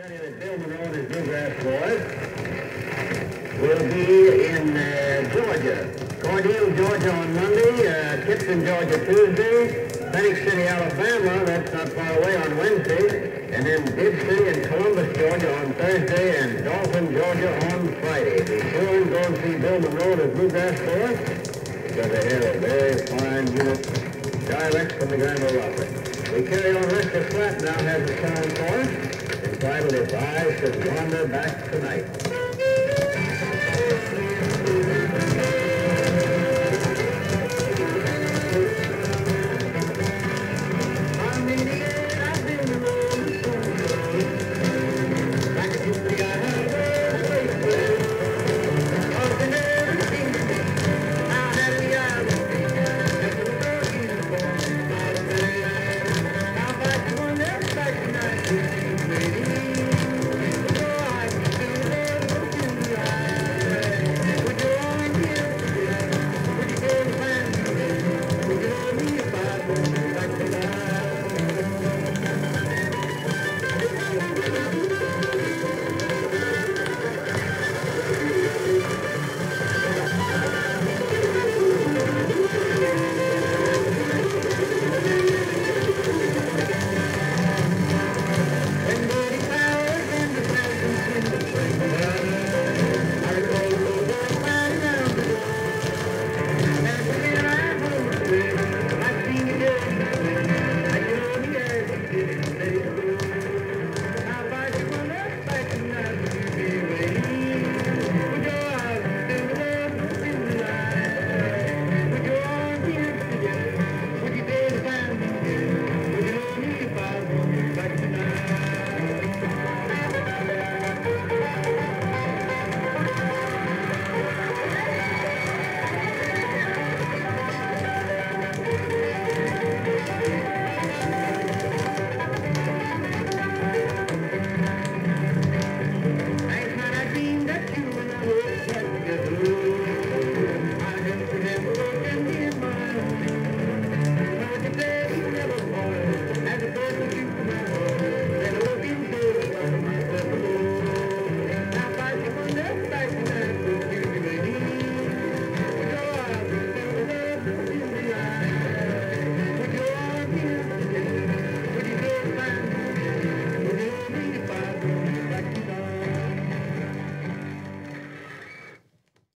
I'll tell you that Bill Monroe and his big ass boys will be in Georgia. Cordele, Georgia on Monday, Tipton, Georgia Tuesday, Phoenix City, Alabama, that's not far away, on Wednesday, and then Dib City and Columbus, Georgia on Thursday, and Dolphin, Georgia on Friday. Be sure and go and see Bill Monroe and his big ass boys, because they have a very fine unit dialect from the Grand Ole Opry. We carry on Lester Flatt now has a song for us, entitled If I Should Wander Back Tonight.